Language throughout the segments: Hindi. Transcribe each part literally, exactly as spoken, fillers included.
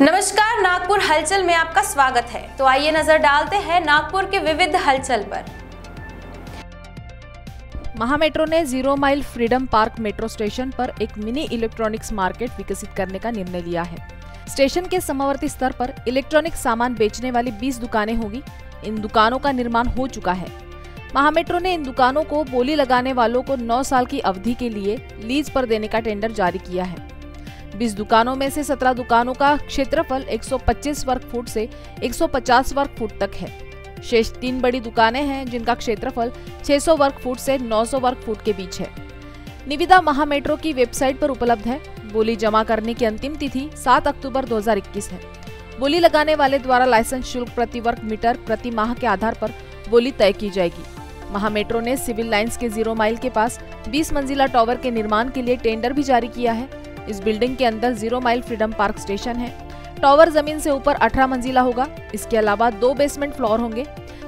नमस्कार, नागपुर हलचल में आपका स्वागत है। तो आइए नजर डालते हैं नागपुर के विविध हलचल पर। महामेट्रो ने zero mile freedom park metro station पर एक मिनी इलेक्ट्रॉनिक्स मार्केट विकसित करने का निर्णय लिया है। स्टेशन के समवर्ती स्तर पर इलेक्ट्रॉनिक सामान बेचने वाली बीस दुकानें होगी। इन दुकानों का निर्माण हो चुका है। महामेट्रो ने इन दुकानों को बोली लगाने वालों को नौ साल की अवधि के लिए लीज पर देने का टेंडर जारी किया है। बीस दुकानों में से सत्रह दुकानों का क्षेत्रफल एक सौ पच्चीस वर्ग फुट से एक सौ पचास वर्ग फुट तक है। शेष तीन बड़ी दुकानें हैं जिनका क्षेत्रफल छह सौ वर्ग फुट से नौ सौ वर्ग फुट के बीच है। निविदा महामेट्रो की वेबसाइट पर उपलब्ध है। बोली जमा करने की अंतिम तिथि सात अक्टूबर दो हजार इक्कीस है। बोली लगाने वाले द्वारा लाइसेंस शुल्क प्रति वर्ग मीटर प्रति माह के आधार पर बोली तय की जाएगी। महामेट्रो ने सिविल लाइंस के जीरो माइल के पास बीस मंजिला टॉवर के निर्माण के लिए टेंडर भी जारी किया है। इस बिल्डिंग के अंदर zero mile freedom park station है। टॉवर जमीन से ऊपर अठारह मंजिला होगा। इसके अलावा दो बेसमेंट फ्लोर होंगे।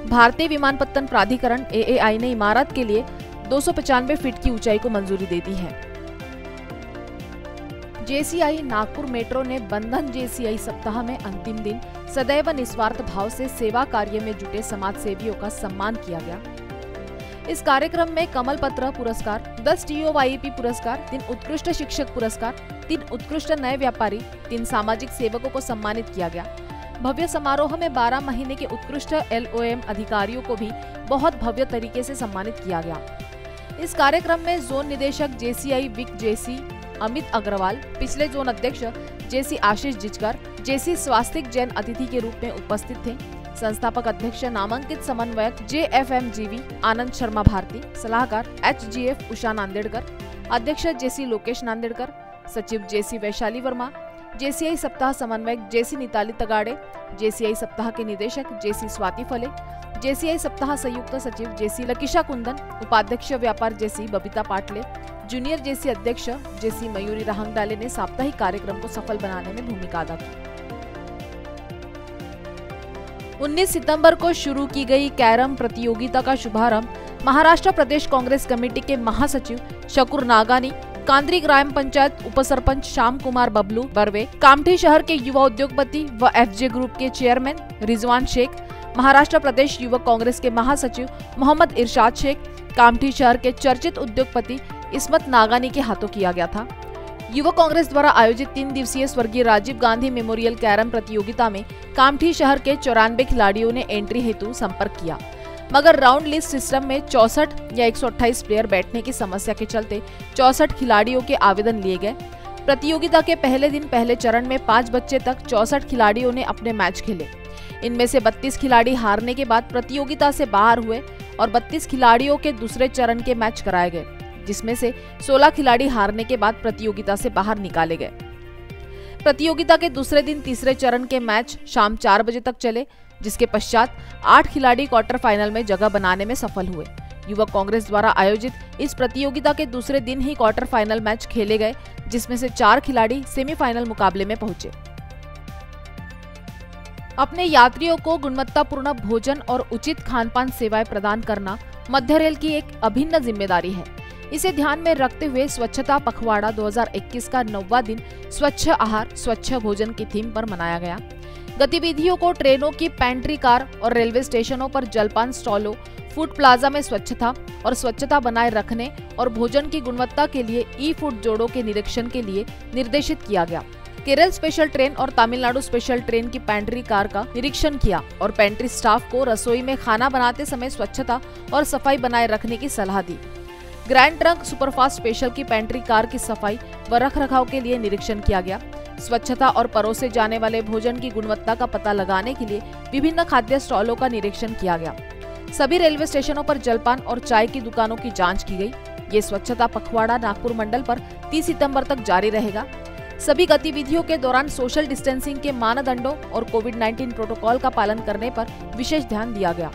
भारतीय विमानपत्तन प्राधिकरण ए ए आई ने इमारत के लिए दो सौ पचानवे फीट की ऊंचाई को मंजूरी दे दी है। जे सी आई नागपुर मेट्रो ने बंधन जे सी आई सप्ताह में अंतिम दिन सदैव निस्वार्थ भाव से सेवा कार्य में जुटे समाज सेवियों का सम्मान किया गया। इस कार्यक्रम में कमल पत्र पुरस्कार, दस टी ओ वाई पी पुरस्कार, तीन उत्कृष्ट शिक्षक पुरस्कार, तीन उत्कृष्ट नए व्यापारी, तीन सामाजिक सेवकों को सम्मानित किया गया। भव्य समारोह में बारह महीने के उत्कृष्ट एल ओ एम अधिकारियों को भी बहुत भव्य तरीके से सम्मानित किया गया। इस कार्यक्रम में जोन निदेशक J C I week JC Amit Agarwal, पिछले जोन अध्यक्ष जेसी आशीष जिचकर, जेसी स्वास्तिक जैन अतिथि के रूप में उपस्थित थे। संस्थापक अध्यक्ष नामांकित समन्वयक J F M G V Anand Sharma Bharti, सलाहकार H G F Usha Nandedkar, अध्यक्ष जेसी लोकेश नांदेड़कर, सचिव JC Vaishali Verma, J C I सप्ताह समन्वयक जेसी निताली तगाड़े, जे सी आई सप्ताह के निदेशक जेसी स्वाति फले, जे सी आई सप्ताह संयुक्त सचिव जेसी लकीशा कुंदन, उपाध्यक्ष व्यापार JC Babita Patle, junior JC अध्यक्ष जेसी मयूरी राहंगडाले ने साप्ताहिक कार्यक्रम को सफल बनाने में भूमिका अदा की। उन्नीस सितंबर को शुरू की गई कैरम प्रतियोगिता का शुभारंभ महाराष्ट्र प्रदेश कांग्रेस कमेटी के महासचिव शकूर नागानी, कांद्री ग्राम पंचायत उपसरपंच श्याम कुमार बबलू बर्वे, कामठी शहर के युवा उद्योगपति व एफ जे ग्रुप के चेयरमैन रिजवान शेख, महाराष्ट्र प्रदेश युवा कांग्रेस के महासचिव मोहम्मद इरशाद शेख, कामठी शहर के चर्चित उद्योगपति इस्मत नागानी के हाथों किया गया था। युवा कांग्रेस द्वारा आयोजित तीन दिवसीय स्वर्गीय राजीव गांधी मेमोरियल कैरम प्रतियोगिता में कामठी शहर के चौरानवे खिलाड़ियों ने एंट्री हेतु संपर्क किया, मगर राउंड लिस्ट सिस्टम में चौसठ या एक सौ अट्ठाईस प्लेयर बैठने की समस्या के चलते चौसठ खिलाड़ियों के आवेदन लिए गए। प्रतियोगिता के पहले दिन पहले चरण में पाँच बच्चे तक चौसठ खिलाड़ियों ने अपने मैच खेले। इनमें से बत्तीस खिलाड़ी हारने के बाद प्रतियोगिता से बाहर हुए और बत्तीस खिलाड़ियों के दूसरे चरण के मैच कराए गए, जिसमें से सोलह खिलाड़ी हारने के बाद प्रतियोगिता से बाहर निकाले गए। प्रतियोगिता के दूसरे दिन तीसरे चरण के मैच शाम चार बजे तक चले, जिसके पश्चात आठ खिलाड़ी क्वार्टर फाइनल में जगह बनाने में सफल हुए। युवा कांग्रेस द्वारा आयोजित इस प्रतियोगिता के दूसरे दिन ही क्वार्टर फाइनल मैच खेले गए, जिसमें से चार खिलाड़ी सेमीफाइनल मुकाबले में पहुंचे। अपने यात्रियों को गुणवत्तापूर्ण भोजन और उचित खानपान सेवाएं प्रदान करना मध्य रेल की एक अभिन्न जिम्मेदारी है। इसे ध्यान में रखते हुए स्वच्छता पखवाड़ा दो हजार इक्कीस का नौवां दिन स्वच्छ आहार स्वच्छ भोजन की थीम पर मनाया गया। गतिविधियों को ट्रेनों की पैंट्री कार और रेलवे स्टेशनों पर जलपान स्टॉलों, फूड प्लाजा में स्वच्छता और स्वच्छता बनाए रखने और भोजन की गुणवत्ता के लिए ई फूड जोड़ों के निरीक्षण के लिए निर्देशित किया गया। केरल स्पेशल ट्रेन और तमिलनाडु स्पेशल ट्रेन की पैंट्री कार का निरीक्षण किया और पैंट्री स्टाफ को रसोई में खाना बनाते समय स्वच्छता और सफाई बनाए रखने की सलाह दी। ग्रैंड ट्रंक सुपरफास्ट स्पेशल की पैंट्री कार की सफाई व रखरखाव के लिए निरीक्षण किया गया। स्वच्छता और परोसे जाने वाले भोजन की गुणवत्ता का पता लगाने के लिए विभिन्न खाद्य स्टॉलों का निरीक्षण किया गया। सभी रेलवे स्टेशनों पर जलपान और चाय की दुकानों की जांच की गई। ये स्वच्छता पखवाड़ा नागपुर मंडल पर तीस सितंबर तक जारी रहेगा। सभी गतिविधियों के दौरान सोशल डिस्टेंसिंग के मानदंडों और कोविड उन्नीस प्रोटोकॉल का पालन करने पर विशेष ध्यान दिया गया।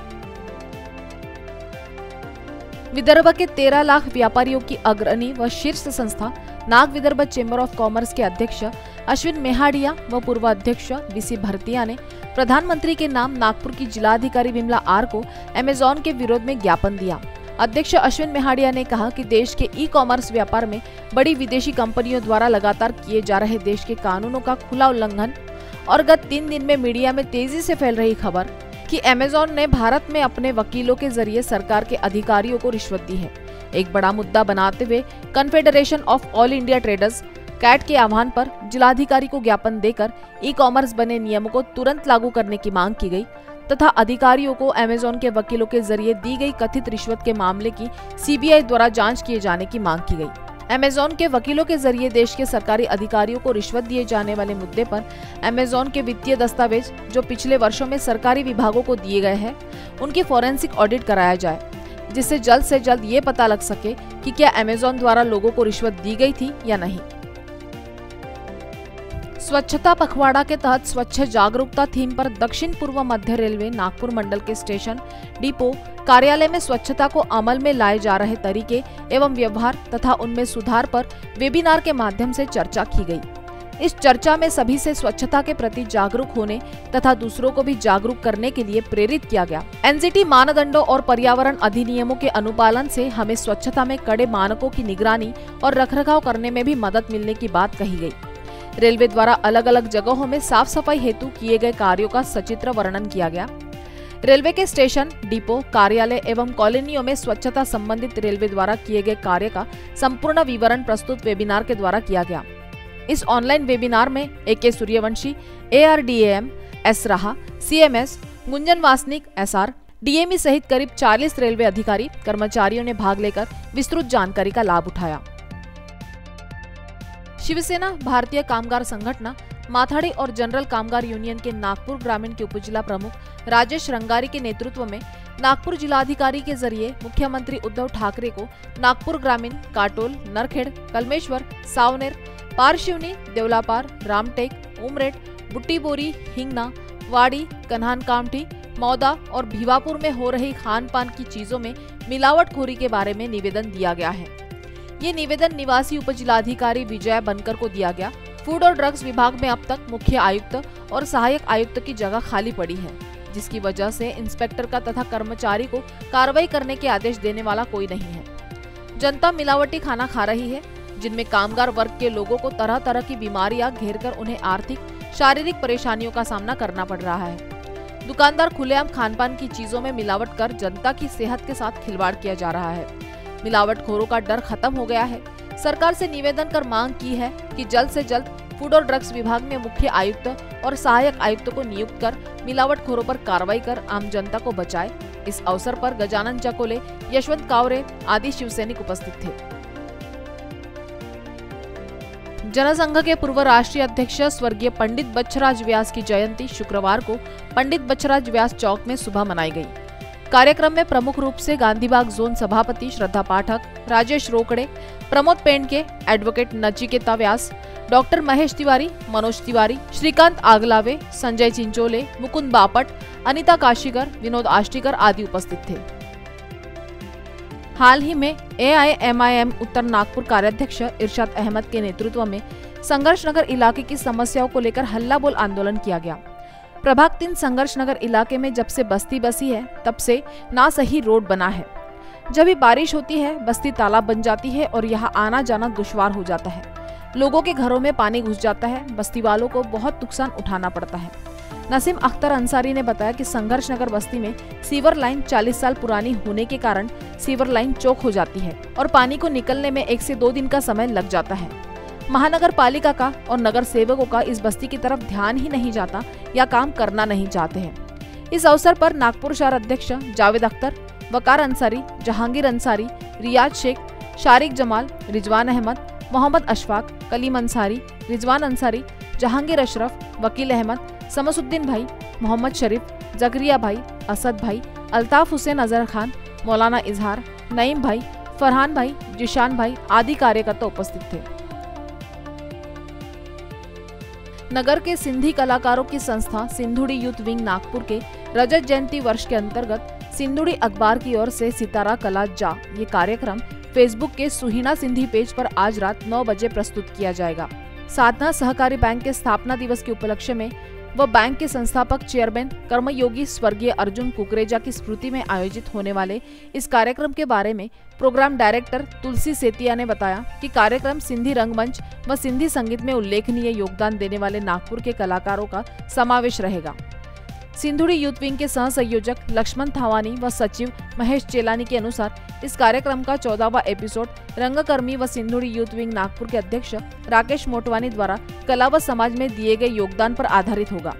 विदर्भ के तेरह लाख व्यापारियों की अग्रणी व शीर्ष संस्था Nag Vidarbha chamber of commerce के अध्यक्ष अश्विन मेहाडिया व पूर्व अध्यक्ष बीसी भरतिया ने प्रधानमंत्री के नाम नागपुर की जिलाधिकारी विमला आर को अमेजॉन के विरोध में ज्ञापन दिया। अध्यक्ष अश्विन मेहाडिया ने कहा कि देश के ई कॉमर्स व्यापार में बड़ी विदेशी कंपनियों द्वारा लगातार किए जा रहे देश के कानूनों का खुला उल्लंघन और गत तीन दिन में मीडिया में तेजी से फैल रही खबर कि अमेज़न ने भारत में अपने वकीलों के जरिए सरकार के अधिकारियों को रिश्वत दी है, एक बड़ा मुद्दा बनाते हुए confederation of all India traders CAIT के आह्वान पर जिलाधिकारी को ज्ञापन देकर ई कॉमर्स बने नियमों को तुरंत लागू करने की मांग की गई तथा अधिकारियों को अमेज़न के वकीलों के जरिए दी गई कथित रिश्वत के मामले की सीबीआई द्वारा जांच किए जाने की मांग की गई। अमेज़न के वकीलों के जरिए देश के सरकारी अधिकारियों को रिश्वत दिए जाने वाले मुद्दे पर अमेज़न के वित्तीय दस्तावेज जो पिछले वर्षों में सरकारी विभागों को दिए गए हैं उनकी फॉरेंसिक ऑडिट कराया जाए, जिससे जल्द से जल्द ये पता लग सके कि क्या अमेज़न द्वारा लोगों को रिश्वत दी गई थी या नहीं। स्वच्छता पखवाड़ा के तहत स्वच्छ जागरूकता थीम पर दक्षिण पूर्व मध्य रेलवे नागपुर मंडल के स्टेशन डिपो कार्यालय में स्वच्छता को अमल में लाए जा रहे तरीके एवं व्यवहार तथा उनमें सुधार पर वेबिनार के माध्यम से चर्चा की गई। इस चर्चा में सभी से स्वच्छता के प्रति जागरूक होने तथा दूसरों को भी जागरूक करने के लिए प्रेरित किया गया। एनजीटी मानदंडों और पर्यावरण अधिनियमों के अनुपालन से हमें स्वच्छता में कड़े मानकों की निगरानी और रखरखाव करने में भी मदद मिलने की बात कही गई। रेलवे द्वारा अलग अलग जगहों में साफ सफाई हेतु किए गए कार्यों का सचित्र वर्णन किया गया। रेलवे के स्टेशन डिपो कार्यालय एवं कॉलोनियों में स्वच्छता संबंधित रेलवे द्वारा किए गए कार्य का संपूर्ण विवरण प्रस्तुत वेबिनार के द्वारा किया गया। इस ऑनलाइन वेबिनार में एके सूर्यवंशी एआरडीएम एस रहा CMS Gunjan Wasnik SR DME सहित करीब चालीस रेलवे अधिकारी कर्मचारियों ने भाग लेकर विस्तृत जानकारी का लाभ उठाया। शिवसेना भारतीय कामगार संगठन माथाड़ी और जनरल कामगार यूनियन के नागपुर ग्रामीण के उपजिला प्रमुख राजेश रंगारी के नेतृत्व में नागपुर जिलाधिकारी के जरिए मुख्यमंत्री उद्धव ठाकरे को नागपुर ग्रामीण काटोल नरखेड़ कलमेश्वर सावनेर पारशिवनी देवलापार रामटेक उमरेड बुट्टीबोरी हिंगना वाड़ी कन्हान कामठी मौदा और भिवापुर में हो रही खान पान की चीजों में मिलावटखोरी के बारे में निवेदन दिया गया है। ये निवेदन निवासी उपजिलाधिकारी विजय बनकर को दिया गया। फूड और ड्रग्स विभाग में अब तक मुख्य आयुक्त और सहायक आयुक्त की जगह खाली पड़ी है, जिसकी वजह से इंस्पेक्टर का तथा कर्मचारी को कार्रवाई करने के आदेश देने वाला कोई नहीं है। जनता मिलावटी खाना खा रही है, जिनमें कामगार वर्ग के लोगों को तरह तरह की बीमारियां घेर कर उन्हें आर्थिक शारीरिक परेशानियों का सामना करना पड़ रहा है। दुकानदार खुलेआम खानपान की चीजों में मिलावट कर जनता की सेहत के साथ खिलवाड़ किया जा रहा है। मिलावटखोरों का डर खत्म हो गया है। सरकार से निवेदन कर मांग की है कि जल्द से जल्द फूड और ड्रग्स विभाग में मुख्य आयुक्त और सहायक आयुक्त को नियुक्त कर मिलावटखोरों पर कार्रवाई कर आम जनता को बचाए। इस अवसर पर गजानन चकोले यशवंत कावरे आदि शिवसैनिक उपस्थित थे। जनसंघ के पूर्व राष्ट्रीय अध्यक्ष स्वर्गीय पंडित बच्छराज व्यास की जयंती शुक्रवार को पंडित बच्छराज व्यास चौक में सुबह मनाई गयी। कार्यक्रम में प्रमुख रूप से गांधीबाग जोन सभापति श्रद्धा पाठक राजेश रोकड़े प्रमोद पेंडके एडवोकेट नचिकेता व्यास डॉक्टर महेश तिवारी मनोज तिवारी श्रीकांत आगलावे संजय चिंचोले मुकुंद बापट अनिता काशीकर विनोद आष्टीकर आदि उपस्थित थे। हाल ही में एआईएमआईएम उत्तर नागपुर कार्याध्यक्ष इरशाद अहमद के नेतृत्व में संघर्ष नगर इलाके की समस्याओं को लेकर हल्ला बोल आंदोलन किया गया। प्रभाग तीन संघर्ष नगर इलाके में जब से बस्ती बसी है तब से ना सही रोड बना है। जब भी बारिश होती है बस्ती तालाब बन जाती है और यहाँ आना जाना दुश्वार हो जाता है। लोगों के घरों में पानी घुस जाता है, बस्ती वालों को बहुत नुकसान उठाना पड़ता है। नसीम अख्तर अंसारी ने बताया कि संघर्ष नगर बस्ती में सीवर लाइन चालीस साल पुरानी होने के कारण सीवर लाइन चौक हो जाती है और पानी को निकलने में एक से दो दिन का समय लग जाता है। महानगर पालिका का और नगर सेवकों का इस बस्ती की तरफ ध्यान ही नहीं जाता या काम करना नहीं चाहते हैं। इस अवसर पर नागपुर शहर अध्यक्ष जावेद अख्तर वकार अंसारी जहांगीर अंसारी रियाज शेख शारिक जमाल रिजवान अहमद मोहम्मद अशफाक कलीम अंसारी रिजवान अंसारी जहांगीर अशरफ वकील अहमद समसुद्दीन भाई मोहम्मद शरीफ जकरिया भाई असद भाई अल्ताफ हुसैन अजहर खान मौलाना इजहार नईम भाई फरहान भाई जिशान भाई आदि कार्यकर्ता उपस्थित थे। नगर के सिंधी कलाकारों की संस्था सिंधुड़ी यूथ विंग नागपुर के रजत जयंती वर्ष के अंतर्गत सिंधुड़ी अखबार की ओर से सितारा कला जा ये कार्यक्रम फेसबुक के सुहिना सिंधी पेज पर आज रात नौ बजे प्रस्तुत किया जाएगा। साधना सहकारी बैंक के स्थापना दिवस के उपलक्ष्य में व बैंक के संस्थापक चेयरमैन कर्मयोगी स्वर्गीय अर्जुन कुकरेजा की स्मृति में आयोजित होने वाले इस कार्यक्रम के बारे में प्रोग्राम डायरेक्टर तुलसी सेतिया ने बताया कि कार्यक्रम सिंधी रंगमंच व सिंधी संगीत में उल्लेखनीय योगदान देने वाले नागपुर के कलाकारों का समावेश रहेगा। सिंधुड़ी यूथ विंग के सह संयोजक लक्ष्मण थावानी व सचिव महेश चेलानी के अनुसार इस कार्यक्रम का चौदहवां एपिसोड रंगकर्मी व सिंधुड़ी यूथ विंग नागपुर के अध्यक्ष राकेश मोटवानी द्वारा कला व समाज में दिए गए योगदान पर आधारित होगा।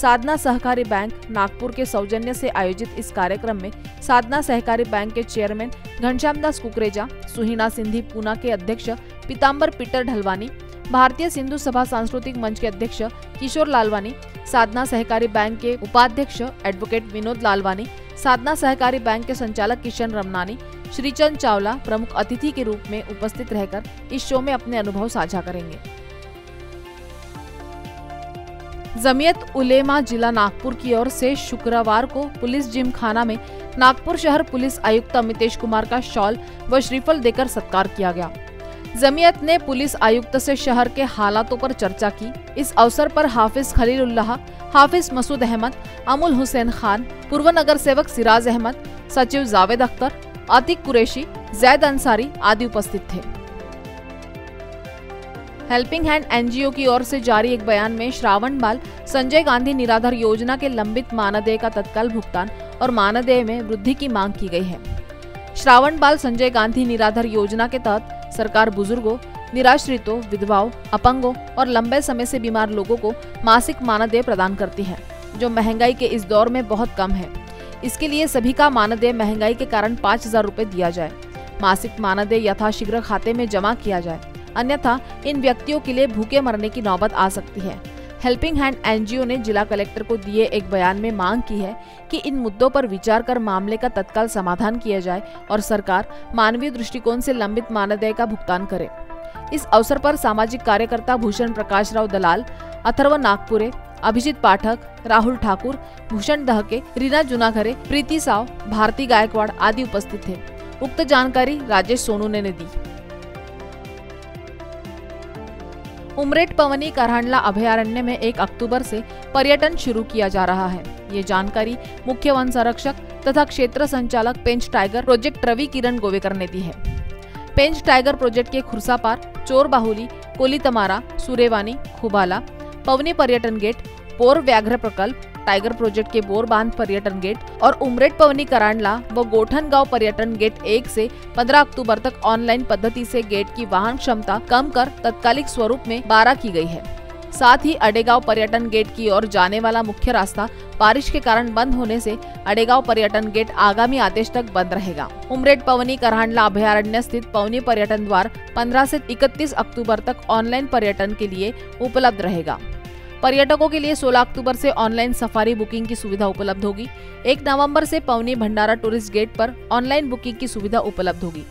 साधना सहकारी बैंक नागपुर के सौजन्य से आयोजित इस कार्यक्रम में साधना सहकारी बैंक के चेयरमैन घनश्याम दास कुकरेजा, सुहिना सिंधी पूना के अध्यक्ष पीताम्बर पीटर ढलवानी, भारतीय सिंधु सभा सांस्कृतिक मंच के अध्यक्ष किशोर लालवानी, साधना सहकारी बैंक के उपाध्यक्ष एडवोकेट विनोद लालवानी, साधना सहकारी बैंक के संचालक किशन रमनानी, श्रीचंद चावला प्रमुख अतिथि के रूप में उपस्थित रहकर इस शो में अपने अनुभव साझा करेंगे। जमीयत उलेमा जिला नागपुर की ओर से शुक्रवार को पुलिस जिम खाना में नागपुर शहर पुलिस आयुक्त अमितेश कुमार का शॉल व श्रीफल देकर सत्कार किया गया। जमीयत ने पुलिस आयुक्त से शहर के हालातों पर चर्चा की। इस अवसर पर हाफिज खलीलुल्लाह, हाफिज मसूद अहमद, अमुल हुसैन खान, पूर्व नगर सेवक सिराज अहमद, सचिव जावेद अख्तर, आतिक कुरैशी, जैद अंसारी आदि उपस्थित थे। हेल्पिंग हैंड एनजीओ की ओर से जारी एक बयान में श्रावण बाल संजय गांधी निराधार योजना के लंबित मानदेय का तत्काल भुगतान और मानदेय में वृद्धि की मांग की गई है। श्रावण बाल संजय गांधी निराधार योजना के तहत सरकार बुजुर्गों, निराश्रितों, विधवाओं, अपंगों और लंबे समय से बीमार लोगों को मासिक मानदेय प्रदान करती है, जो महंगाई के इस दौर में बहुत कम है। इसके लिए सभी का मानदेय महंगाई के कारण पाँच हजार रूपए दिया जाए। मासिक मानदेय यथाशीघ्र खाते में जमा किया जाए, अन्यथा इन व्यक्तियों के लिए भूखे मरने की नौबत आ सकती है। हेल्पिंग हैंड एनजीओ ने जिला कलेक्टर को दिए एक बयान में मांग की है कि इन मुद्दों पर विचार कर मामले का तत्काल समाधान किया जाए और सरकार मानवीय दृष्टिकोण से लंबित मानदेय का भुगतान करे। इस अवसर पर सामाजिक कार्यकर्ता भूषण प्रकाश राव दलाल, अथर्व नागपुरे, अभिजीत पाठक, राहुल ठाकुर, भूषण दहके, रीना जुनाघरे, प्रीति साव, भारती गायकवाड़ आदि उपस्थित थे। उक्त जानकारी राजेश सोनू ने, ने दी। उमरेड पवनी करांडला अभयारण्य में एक अक्टूबर से पर्यटन शुरू किया जा रहा है। ये जानकारी मुख्य वन संरक्षक तथा क्षेत्र संचालक पेंच टाइगर प्रोजेक्ट रवि किरण गोवेकर ने दी है। पेंच टाइगर प्रोजेक्ट के खुर्सापार, चोर बाहुली, कोलीतमारा, सुरेवानी, खुबाला, पवनी पर्यटन गेट, पोर व्याघ्र प्रकल्प, टाइगर प्रोजेक्ट के बोर बांध पर्यटन गेट और उमरेड पवनी करांडला व गोठनगांव पर्यटन गेट एक से पंद्रह अक्टूबर तक ऑनलाइन पद्धति से गेट की वाहन क्षमता कम कर तत्कालिक स्वरूप में बारह की गई है। साथ ही अडेगांव पर्यटन गेट की ओर जाने वाला मुख्य रास्ता बारिश के कारण बंद होने से अडेगांव पर्यटन गेट आगामी आदेश तक बंद रहेगा। उमरेड पवनी करांडला अभयारण्य स्थित पवनी पर्यटन द्वार पंद्रह से इकतीस अक्टूबर तक ऑनलाइन पर्यटन के लिए उपलब्ध रहेगा। पर्यटकों के लिए सोलह अक्टूबर से ऑनलाइन सफारी बुकिंग की सुविधा उपलब्ध होगी। एक नवंबर से पवनी भंडारा टूरिस्ट गेट पर ऑनलाइन बुकिंग की सुविधा उपलब्ध होगी।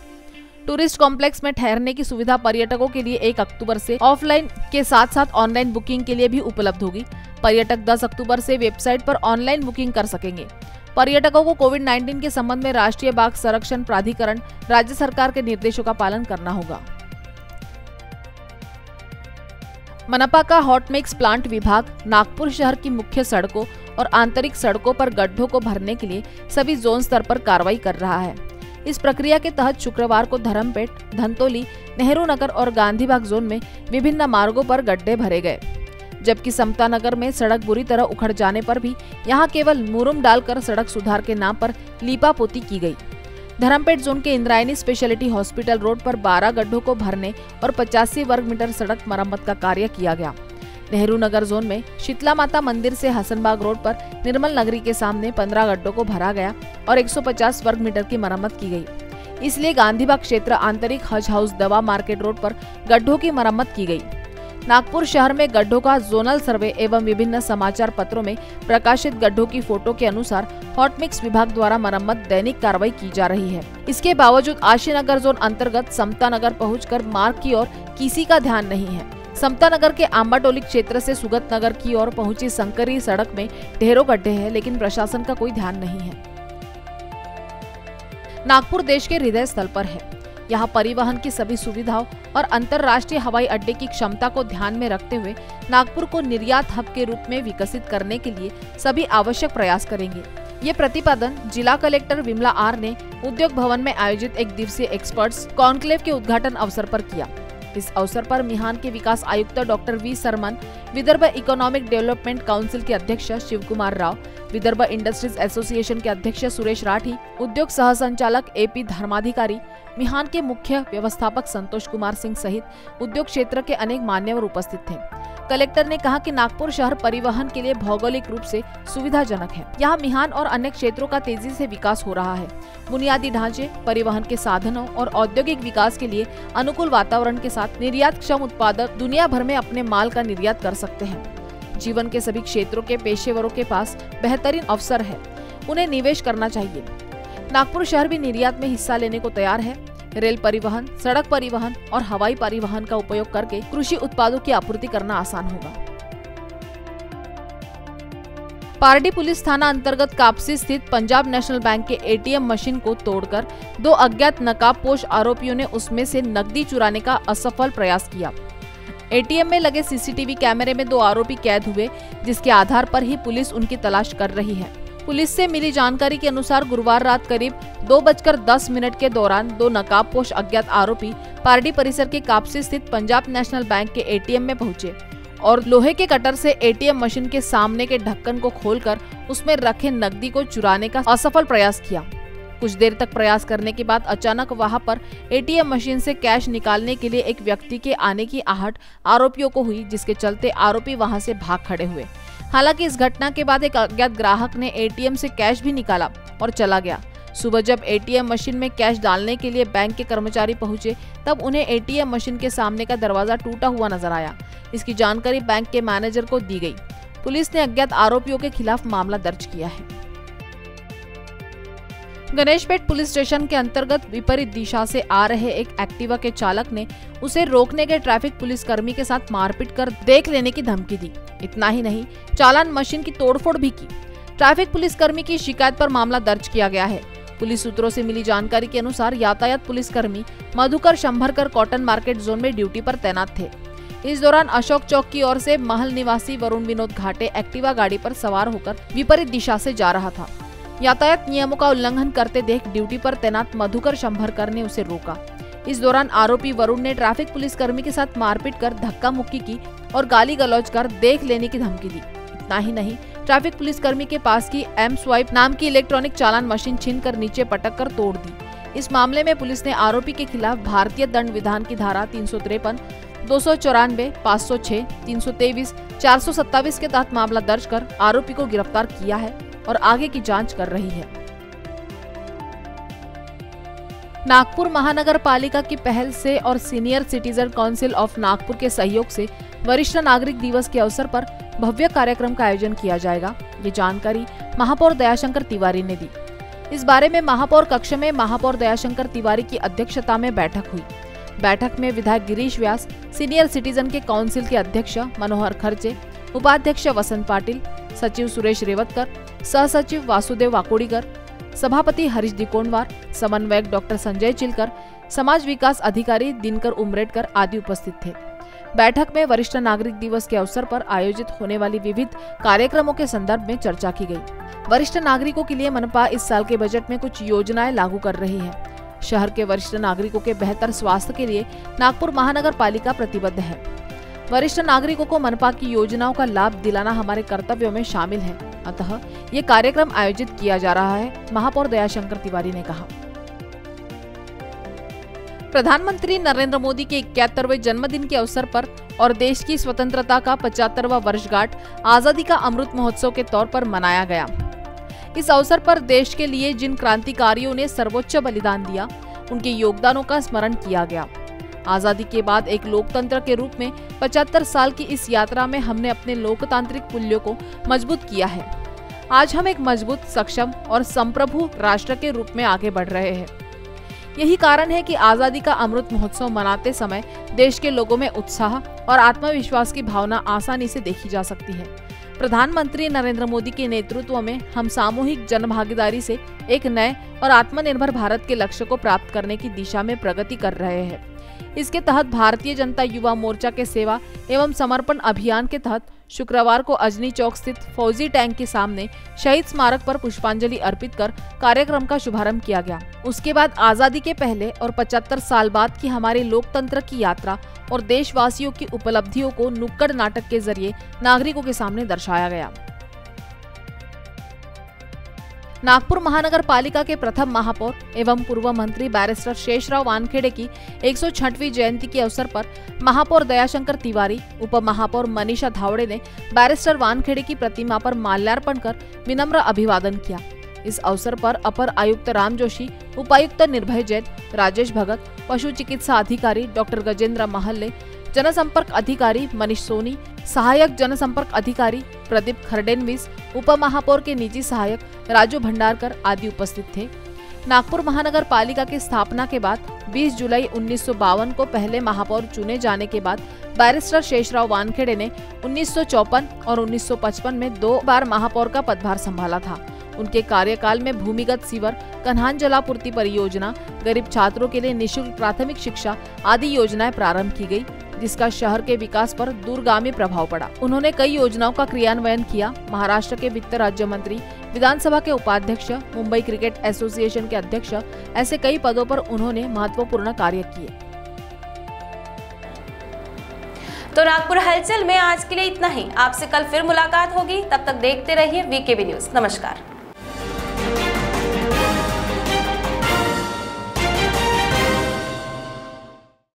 टूरिस्ट कॉम्प्लेक्स में ठहरने की सुविधा पर्यटकों के लिए एक अक्टूबर से ऑफलाइन के साथ साथ ऑनलाइन बुकिंग के लिए भी उपलब्ध होगी। पर्यटक दस अक्टूबर से वेबसाइट पर ऑनलाइन बुकिंग कर सकेंगे। पर्यटकों को कोविड नाइन्टीन के संबंध में राष्ट्रीय बाघ संरक्षण प्राधिकरण, राज्य सरकार के निर्देशों का पालन करना होगा। मनपा का हॉट मिक्स प्लांट विभाग नागपुर शहर की मुख्य सड़कों और आंतरिक सड़कों पर गड्ढों को भरने के लिए सभी जोन स्तर पर कार्रवाई कर रहा है। इस प्रक्रिया के तहत शुक्रवार को धर्मपेट, धंतोली, नेहरू नगर और गांधीबाग जोन में विभिन्न मार्गों पर गड्ढे भरे गए, जबकि समता नगर में सड़क बुरी तरह उखड़ जाने पर भी यहाँ केवल मुरुम डालकर सड़क सुधार के नाम पर लीपापोती की गयी। धर्मपेट जोन के इंद्रायणी स्पेशलिटी हॉस्पिटल रोड पर बारह गड्ढों को भरने और पचासी वर्ग मीटर सड़क मरम्मत का कार्य किया गया। नेहरू नगर जोन में शीतला माता मंदिर से हसनबाग रोड पर निर्मल नगरी के सामने पंद्रह गड्ढों को भरा गया और एक सौ पचास वर्ग मीटर की मरम्मत की गई। इसलिए गांधीबाग क्षेत्र आंतरिक हज हाउस दवा मार्केट रोड पर गड्ढों की मरम्मत की गई। नागपुर शहर में गड्ढों का जोनल सर्वे एवं विभिन्न समाचार पत्रों में प्रकाशित गड्ढों की फोटो के अनुसार हॉट मिक्स विभाग द्वारा मरम्मत दैनिक कार्रवाई की जा रही है। इसके बावजूद आशीनगर जोन अंतर्गत समता नगर पहुँचकर मार्ग की ओर किसी का ध्यान नहीं है। समता नगर के आंबाटोली क्षेत्र से सुगत नगर की ओर पहुँची संकरी सड़क में ढेरों गड्ढे हैं, लेकिन प्रशासन का कोई ध्यान नहीं है। नागपुर देश के हृदय स्थल पर है। यहाँ परिवहन की सभी सुविधाओं और अंतर्राष्ट्रीय हवाई अड्डे की क्षमता को ध्यान में रखते हुए नागपुर को निर्यात हब के रूप में विकसित करने के लिए सभी आवश्यक प्रयास करेंगे। ये प्रतिपादन जिला कलेक्टर विमला आर ने उद्योग भवन में आयोजित एक दिवसीय एक्सपर्ट्स कॉन्क्लेव के उद्घाटन अवसर पर किया। इस अवसर पर मिहान के विकास आयुक्त doctor V Sarman, Vidarbha economic development council के अध्यक्ष शिव कुमार राव, विदर्भ इंडस्ट्रीज एसोसिएशन के अध्यक्ष सुरेश राठी, उद्योग सहसंचालक एपी धर्माधिकारी, मिहान के मुख्य व्यवस्थापक संतोष कुमार सिंह सहित उद्योग क्षेत्र के अनेक मान्यवर उपस्थित थे। कलेक्टर ने कहा कि नागपुर शहर परिवहन के लिए भौगोलिक रूप से सुविधाजनक है। यहाँ मिहान और अन्य क्षेत्रों का तेजी से विकास हो रहा है। बुनियादी ढांचे, परिवहन के साधनों और औद्योगिक विकास के लिए अनुकूल वातावरण के साथ निर्यात क्षम उत्पादक दुनिया भर में अपने माल का निर्यात कर सकते हैं। जीवन के सभी क्षेत्रों के पेशेवरों के पास बेहतरीन अवसर है, उन्हें निवेश करना चाहिए। नागपुर शहर भी निर्यात में हिस्सा लेने को तैयार है। रेल परिवहन, सड़क परिवहन और हवाई परिवहन का उपयोग करके कृषि उत्पादों की आपूर्ति करना आसान होगा। पारडी पुलिस थाना अंतर्गत कापसी स्थित पंजाब नेशनल बैंक के एटीएम मशीन को तोड़कर दो अज्ञात नकाबपोश आरोपियों ने उसमें से नकदी चुराने का असफल प्रयास किया। एटीएम में लगे सीसीटीवी कैमरे में दो आरोपी कैद हुए, जिसके आधार पर ही पुलिस उनकी तलाश कर रही है। पुलिस से मिली जानकारी के अनुसार गुरुवार रात करीब दो बजकर दस मिनट के दौरान दो नकाबपोश अज्ञात आरोपी पारडी परिसर के कापसी स्थित पंजाब नेशनल बैंक के एटीएम में पहुंचे और लोहे के कटर से एटीएम मशीन के सामने के ढक्कन को खोलकर उसमें रखे नकदी को चुराने का असफल प्रयास किया। कुछ देर तक प्रयास करने के बाद अचानक वहां पर एटीएम मशीन से कैश निकालने के लिए एक व्यक्ति के आने की आहट आरोपियों को हुई, जिसके चलते आरोपी वहां से भाग खड़े हुए। हालांकि इस घटना के बाद एक अज्ञात ग्राहक ने एटीएम से कैश भी निकाला और चला गया। सुबह जब एटीएम मशीन में कैश डालने के लिए बैंक के कर्मचारी पहुंचे, तब उन्हें एटीएम मशीन के सामने का दरवाजा टूटा हुआ नजर आया। इसकी जानकारी बैंक के मैनेजर को दी गई। पुलिस ने अज्ञात आरोपियों के खिलाफ मामला दर्ज किया है। गणेशपेट पुलिस स्टेशन के अंतर्गत विपरीत दिशा से आ रहे एक एक्टिवा के चालक ने उसे रोकने के ट्रैफिक पुलिसकर्मी के साथ मारपीट कर देख लेने की धमकी दी। इतना ही नहीं, चालान मशीन की तोड़फोड़ भी की। ट्रैफिक पुलिसकर्मी की शिकायत पर मामला दर्ज किया गया है। पुलिस सूत्रों से मिली जानकारी के अनुसार यातायात पुलिसकर्मी Madhukar Shambharkar cotton market zone में ड्यूटी पर तैनात थे। इस दौरान अशोक चौक की ओर से महल निवासी वरुण विनोद घाटे एक्टिवा गाड़ी पर सवार होकर विपरीत दिशा से जा रहा था। यातायात नियमों का उल्लंघन करते देख ड्यूटी पर तैनात मधुकर शंभरकर ने उसे रोका। इस दौरान आरोपी वरुण ने ट्रैफिक पुलिसकर्मी के साथ मारपीट कर धक्का मुक्की की और गाली गलौज कर देख लेने की धमकी दी। इतना ही नहीं, ट्रैफिक पुलिसकर्मी के पास की एमस्वाइप नाम की इलेक्ट्रॉनिक चालान मशीन छीनकर नीचे पटक कर तोड़ दी। इस मामले में पुलिस ने आरोपी के खिलाफ भारतीय दंड विधान की धारा तीन सौ तिरपन दो सौ चौरानवे पाँच सौ छह तीन सौ तेईस चार सौ सत्ताईस के तहत मामला दर्ज कर आरोपी को गिरफ्तार किया है और आगे की जांच कर रही है। नागपुर महानगर पालिका की पहल से और senior citizen council of Nagpur के सहयोग से वरिष्ठ नागरिक दिवस के अवसर पर भव्य कार्यक्रम का आयोजन किया जाएगा। ये जानकारी महापौर दयाशंकर तिवारी ने दी। इस बारे में महापौर कक्ष में महापौर दयाशंकर तिवारी की अध्यक्षता में बैठक हुई। बैठक में विधायक गिरीश व्यास, सीनियर सिटीजन के काउंसिल के अध्यक्ष मनोहर खर्चे, उपाध्यक्ष वसंत पाटिल, सचिव सुरेश रेवतकर, सहसचिव वासुदेव वाकोडीकर, सभापति हरीश दिकोणवार, समन्वयक डॉक्टर संजय चिलकर, समाज विकास अधिकारी दिनकर उमरेडकर आदि उपस्थित थे। बैठक में वरिष्ठ नागरिक दिवस के अवसर पर आयोजित होने वाली विविध कार्यक्रमों के संदर्भ में चर्चा की गई। वरिष्ठ नागरिकों के लिए मनपा इस साल के बजट में कुछ योजनाएं लागू कर रही है। शहर के वरिष्ठ नागरिकों के बेहतर स्वास्थ्य के लिए नागपुर महानगर पालिका प्रतिबद्ध है। वरिष्ठ नागरिकों को मनपा की योजनाओं का लाभ दिलाना हमारे कर्तव्यों में शामिल है, अतः ये कार्यक्रम आयोजित किया जा रहा है, महापौर दयाशंकर तिवारी ने कहा। प्रधानमंत्री नरेंद्र मोदी के इकहत्तरवें जन्मदिन के अवसर पर और देश की स्वतंत्रता का पचहत्तरवां वर्षगांठ आजादी का अमृत महोत्सव के तौर पर मनाया गया। इस अवसर पर देश के लिए जिन क्रांतिकारियों ने सर्वोच्च बलिदान दिया, उनके योगदानों का स्मरण किया गया। आजादी के बाद एक लोकतंत्र के रूप में पचहत्तर साल की इस यात्रा में हमने अपने लोकतांत्रिक मूल्यों को मजबूत किया है। आज हम एक मजबूत, सक्षम और संप्रभु राष्ट्र के रूप में आगे बढ़ रहे हैं। यही कारण है कि आजादी का अमृत महोत्सव मनाते समय देश के लोगों में उत्साह और आत्मविश्वास की भावना आसानी से देखी जा सकती है। प्रधानमंत्री नरेंद्र मोदी के नेतृत्व में हम सामूहिक जनभागीदारी से एक नए और आत्मनिर्भर भारत के लक्ष्य को प्राप्त करने की दिशा में प्रगति कर रहे हैं। इसके तहत भारतीय जनता युवा मोर्चा के सेवा एवं समर्पण अभियान के तहत शुक्रवार को अजनी चौक स्थित फौजी टैंक के सामने शहीद स्मारक पर पुष्पांजलि अर्पित कर कार्यक्रम का शुभारंभ किया गया। उसके बाद आजादी के पहले और पचहत्तर साल बाद की हमारे लोकतंत्र की यात्रा और देशवासियों की उपलब्धियों को नुक्कड़ नाटक के जरिए नागरिकों के सामने दर्शाया गया। नागपुर महानगर पालिका के प्रथम महापौर एवं पूर्व मंत्री बैरिस्टर शेषराव वानखेड़े की एक सौ छठवीं जयंती के अवसर पर महापौर दयाशंकर तिवारी, उप महापौर मनीषा धावड़े ने बैरिस्टर वानखेड़े की प्रतिमा पर माल्यार्पण कर विनम्र अभिवादन किया। इस अवसर पर अपर आयुक्त राम जोशी, उपायुक्त निर्भय जैन, राजेश भगत, पशु चिकित्सा अधिकारी डॉक्टर गजेंद्र महल्ले, जनसंपर्क अधिकारी मनीष सोनी, सहायक जनसंपर्क अधिकारी प्रदीप खरडेनवीस, उप महापौर के निजी सहायक राजू भंडारकर आदि उपस्थित थे। नागपुर महानगर पालिका की स्थापना के बाद बीस जुलाई उन्नीस सौ बावन को पहले महापौर चुने जाने के बाद बैरिस्टर शेषराव वानखेड़े ने उन्नीस सौ चौपन और उन्नीस सौ पचपन में दो बार महापौर का पदभार संभाला था। उनके कार्यकाल में भूमिगत सीवर, कन्हान जलापूर्ति परियोजना, गरीब छात्रों के लिए निःशुल्क प्राथमिक शिक्षा आदि योजनाएं प्रारंभ की गयी, जिसका शहर के विकास पर दूरगामी प्रभाव पड़ा। उन्होंने कई योजनाओं का क्रियान्वयन किया। महाराष्ट्र के वित्त राज्य मंत्री, विधानसभा के उपाध्यक्ष, मुंबई क्रिकेट एसोसिएशन के अध्यक्ष, ऐसे कई पदों पर उन्होंने महत्वपूर्ण कार्य किए। तो नागपुर हलचल में आज के लिए इतना ही। आपसे कल फिर मुलाकात होगी, तब तक देखते रहिए वीकेबी न्यूज। नमस्कार।